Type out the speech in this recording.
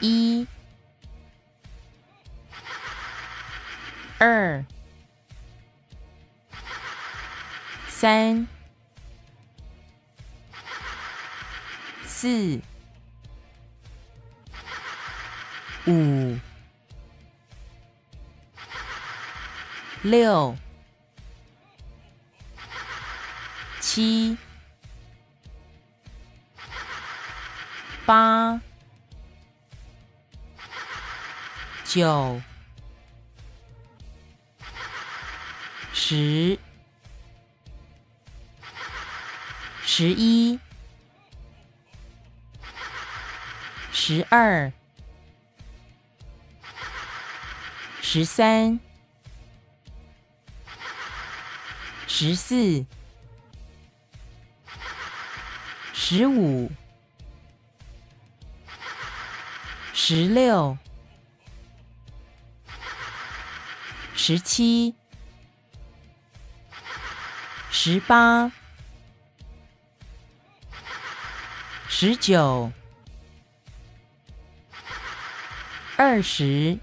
一、二、三、四、五、六、七、八、九、十、11、12、13、14、15、16、17、18、19、20。